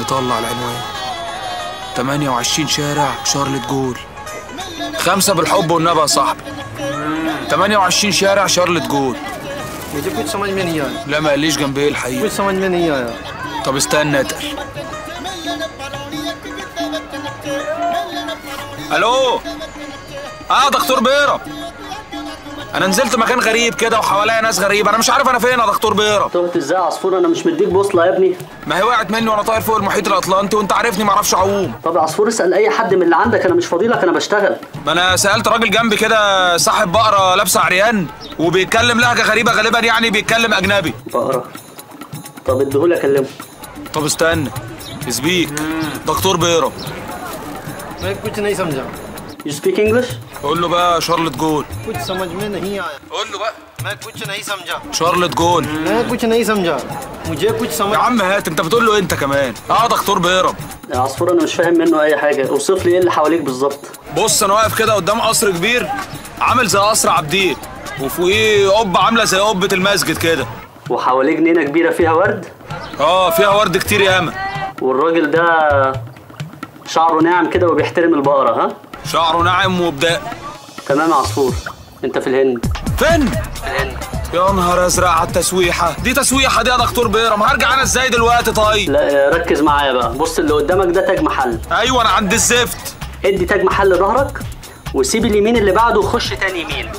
نطلع العنوان. 28 شارع شارلت جول. 5 بالحب والنبي يا صاحبي. 28 شارع شارلت جول. لا ما قاليش جنب ايه الحقيقة. طب استنى اتقل. الو دكتور بيرة، انا نزلت مكان غريب كده وحواليا ناس غريبه، انا مش عارف انا فين يا دكتور بيرة. تهت ازاي يا عصفور؟ انا مش مديك بوصله يا ابني. ما هي وقعت مني وانا طاير فوق المحيط الاطلنطي، وانت عارفني ما اعرفش اعوم. طب يا عصفور اسال اي حد من اللي عندك، انا مش فاضيلك، انا بشتغل. ما انا سالت راجل جنبي كده صاحب بقره لابسه عريان وبيتكلم لهجه غريبه، غالبا يعني بيتكلم اجنبي. بقره؟ طب اديهولي اكلمه. طب استنى اسبيك دكتور بيرة. You speak English؟ قول له بقى شارلت جول. قول له بقى شارلت جول. يا عم هات، انت بتقول له انت كمان. دكتور بيرة يا عصفور، انا مش فاهم منه اي حاجه، اوصف لي ايه اللي حواليك بالظبط. بص انا واقف كده قدام قصر كبير عامل زي قصر عبدين، وفوقيه قبه عامله زي قبه المسجد كده، وحواليه جنينه كبيره فيها ورد. فيها ورد كتير ياما. والراجل ده شعره ناعم كده وبيحترم البقره. ها؟ شعره ناعم وبدأ. تمام يا عصفور. انت في الهند؟ فين؟ في الهند. يا نهار ازرق على التسويحه دي، تسويحه دي يا دكتور بيرة، ما هرجع انا ازاي دلوقتي؟ طيب لا ركز معايا بقى، بص اللي قدامك ده تاج محل. ايوه انا عند الزفت. ادي تاج محل ظهرك وسيب اليمين اللي بعده وخش تاني يمين،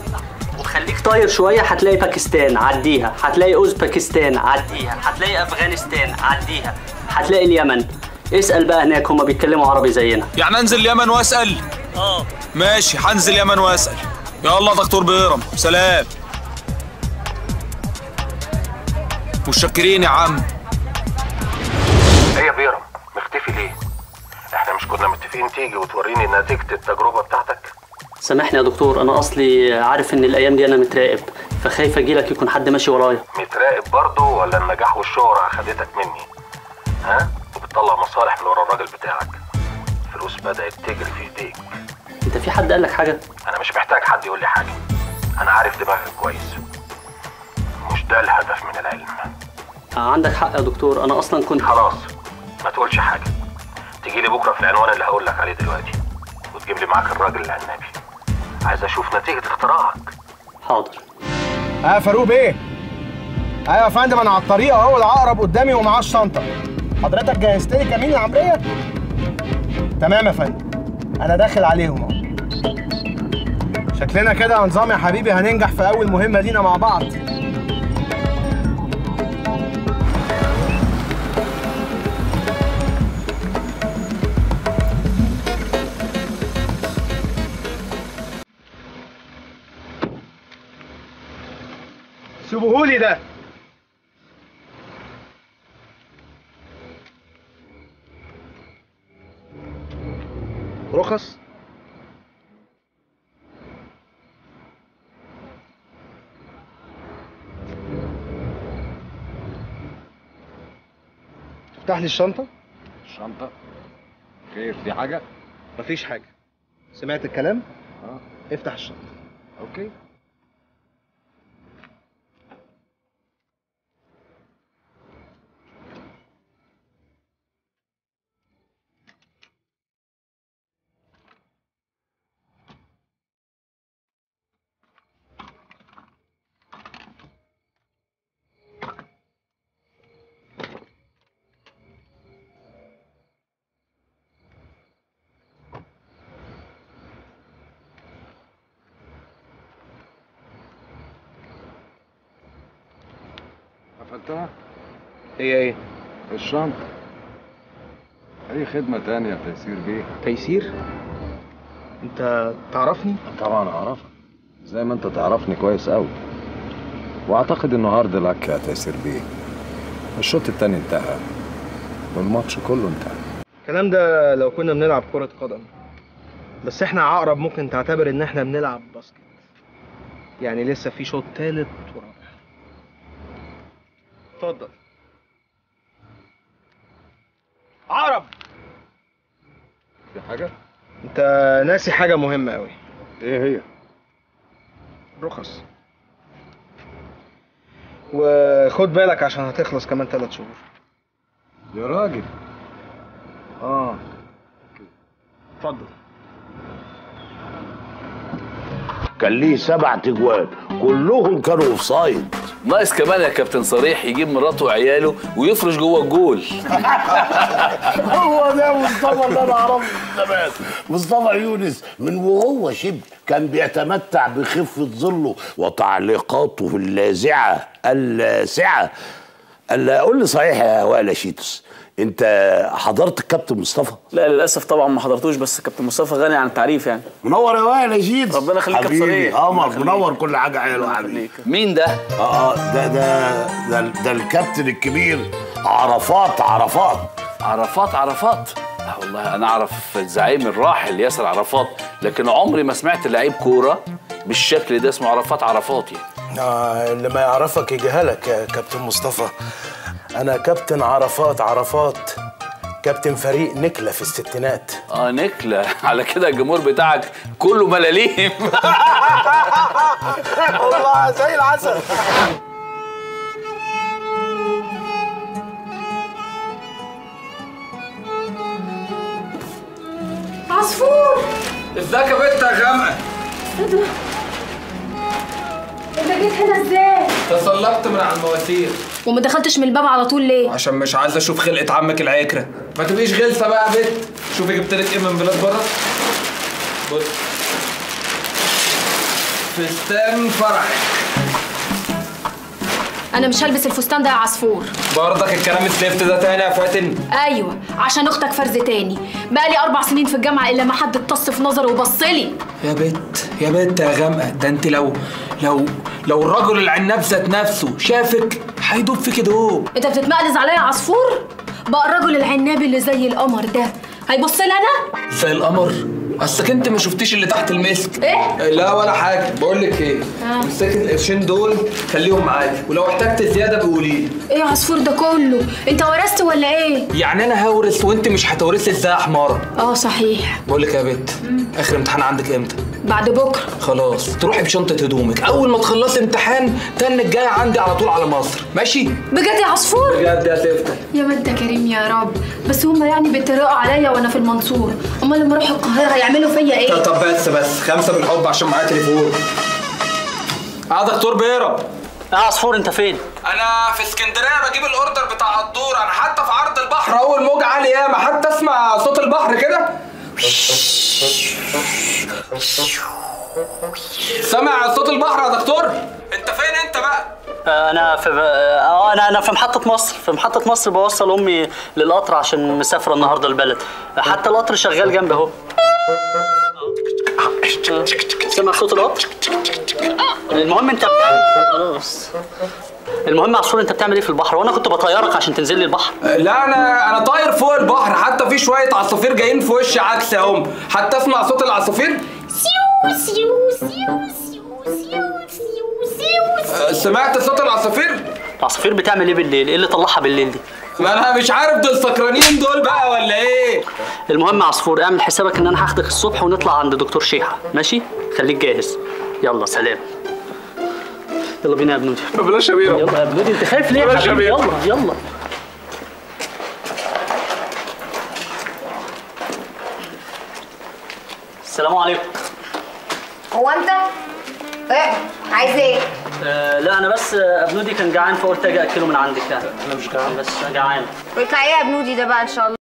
وخليك طاير شويه هتلاقي باكستان عديها، هتلاقي اوزباكستان عديها، هتلاقي افغانستان عديها، هتلاقي اليمن. اسال بقى هناك، هما بيتكلموا عربي زينا. يعني انزل اليمن واسال؟ ماشي هنزل اليمن واسال. يلا دكتور بيرة سلام. متشكرين يا عم. ايه يا بيرة مختفي ليه؟ احنا مش كنا متفقين تيجي وتوريني نتيجة التجربة بتاعتك؟ سامحني يا دكتور، انا اصلي عارف ان الايام دي انا متراقب، فخايف اجيلك يكون حد ماشي ورايا. متراقب برضه ولا النجاح والشهرة اخدتك مني؟ ها؟ وبتطلع مصالح من ورا الراجل بتاعك. الفلوس بدأت تجري في ايديك. انت في حد قال لك حاجة؟ انا مش محتاج حد يقول لي حاجة، انا عارف دماغك كويس. مش ده الهدف من العلم. عندك حق يا دكتور، انا اصلا كنت خلاص ما تقولش حاجة. تجي لي بكرة في العنوان اللي هقول لك عليه دلوقتي، وتجيب لي معاك الراجل العنابي، عايز اشوف نتيجة اختراعك. حاضر. فاروق بيه. ايوه يا فندم انا على الطريق اهو، العقرب قدامي ومعاه الشنطة. حضرتك جهزت لي كمين العمرية؟ تمام يا فندم، أنا داخل عليهم أهو. شكلنا كده نظام يا حبيبي، هننجح في أول مهمة لينا مع بعض. سيبوهولي ده. رخص؟ تفتح لي الشنطة؟ الشنطة؟ خير في حاجة؟ مفيش حاجة. سمعت الكلام؟ افتح الشنطة. اوكي. قفلتها؟ هي ايه؟ الشنطة. أي خدمة تانية يا تيسير بيه؟ تيسير؟ أنت تعرفني؟ طبعًا أعرفك، زي ما أنت تعرفني كويس أوي. وأعتقد النهاردة لك يا تيسير بيه. الشوط التاني انتهى، والماتش كله انتهى. الكلام ده لو كنا بنلعب كرة قدم، بس إحنا عقرب ممكن تعتبر إن إحنا بنلعب باسكت. يعني لسه في شوط تالت ورابع. اتفضل. عرب. في حاجة؟ أنت ناسي حاجة مهمة أوي. إيه هي؟ رخص. وخد بالك عشان هتخلص كمان 3 شهور. يا راجل اتفضل. كان ليه 7 تجوان كلهم كانوا اوف سايد. ناقص كمان يا كابتن صريح يجيب مراته وعياله ويفرش جوه الجول. هو ده مصطفى اللي انا اعرفه من زمان. مصطفى يونس من وهو شاب كان بيتمتع بخفه ظله وتعليقاته اللاذعه اللاسعه. قول لي صحيح يا وائل شيتوس، انت حضرت الكابتن مصطفى؟ لا للاسف طبعا ما حضرتوش، بس الكابتن مصطفى غني عن التعريف يعني. منور يا وائل يا شيتوس، ربنا يخليك يا كابتن صريح. قمر منور كل حاجه حلوه عليك. مين ده؟ ده الكابتن الكبير عرفات عرفات. عرفات عرفات؟ لا والله انا اعرف الزعيم الراحل ياسر عرفات، لكن عمري ما سمعت لعيب كوره بالشكل ده اسمه عرفات عرفاتي. اللي ما يعرفك يجهلك يا كابتن مصطفى. أنا كابتن عرفات عرفات، كابتن فريق نيكلا في الستينات. نيكلا، على كده الجمهور بتاعك كله ملاليم. والله زي العسل. عصفور، ازيك يا بنت يا غامقة؟ انت جيت هنا ازاي؟ تسلقت من على المواسير. وما دخلتش من الباب على طول ليه؟ عشان مش عايز اشوف خلقة عمك العكرة. ما تبقيش غلسة بقى يا بت. شوفي جبت لك ايه من بلاد بره. بص، فستان فرحك. انا مش هلبس الفستان ده يا عصفور. برضك الكلام الزفت ده تاني يا فاتن؟ ايوه، عشان اختك فرز تاني. بقالي 4 سنين في الجامعه الا ما حد اتص في نظره وبصلي. يا بت يا بت يا غامقه، ده انت لو الرجل العناب ذات نفسه شافك هيدوب فيك دوب. انت بتتمقلز عليا يا عصفور؟ بقى الرجل العناب اللي زي القمر ده هيبص لي انا؟ زي القمر؟ اصلك انت ما شفتيش اللي تحت المسك. ايه؟ لا ولا حاجه، بقول لك ايه؟ مسكي القرشين دول خليهم معاك، ولو احتجت زياده بقولي لي. ايه يا عصفور ده كله؟ انت ورثت ولا ايه؟ يعني انا هورث وانت مش هتورثي ازاي يا حماره؟ صحيح. بقول لك يا بت، اخر امتحان عندك امتى؟ بعد بكره. خلاص، تروحي بشنطه هدومك، اول ما تخلصي امتحان تنك جايه عندي على طول على مصر، ماشي؟ بجد يا عصفور؟ بجد يا سيفتك. يا مد كريم يا رب، بس هم يعني بيتريقوا عليا وانا في المنصوره، امال لما اروح القاهره يعملوا فيا ايه؟ طب بس 5 بالحب عشان معايا تليفون. دكتور بيرة. عصفور انت فين؟ انا في اسكندريه بجيب الاوردر بتاع الدور، انا حتى في عرض البحر اول موجه عاليه ياما، حتى اسمع صوت البحر كده. سامع صوت البحر يا دكتور؟ انت فين انت بقى؟ انا في انا في محطه مصر، بوصل امي للقطر عشان مسافره النهارده البلد، حتى القطر شغال جنبي اهو. سامع صوت القطر؟ المهم انت عصفور انت بتعمل ايه في البحر؟ وانا كنت بطيرك عشان تنزل لي البحر. لا انا طاير فوق البحر، حتى في شويه عصافير جايين في وشي عكس اهم، حتى اسمع صوت العصافير. سيو سيو سيو سيو سيو سيو. سمعت صوت العصافير؟ العصافير بتعمل ايه بالليل؟ ايه اللي طلعها بالليل دي؟ ما انا مش عارف، دول سكرانين دول بقى ولا ايه؟ المهم يا عصفور اعمل حسابك ان انا هاخدك الصبح ونطلع عند دكتور شيحة، ماشي؟ خليك جاهز. يلا سلام. يلا بينا يا بنودي. بلاش يا بيرة. يلا يا بنودي، انت خايف ليه؟ بلاش يا بيرة. يلا. السلام عليكم. هو انت؟ ايه؟ عايز ايه؟ لا انا بس ابنودي كان جعان فقلت اجي اكله من عندك يعني. انا مش جعان، بس جعان. ويطلع ايه يا ابنودي ده بقى ان شاء الله؟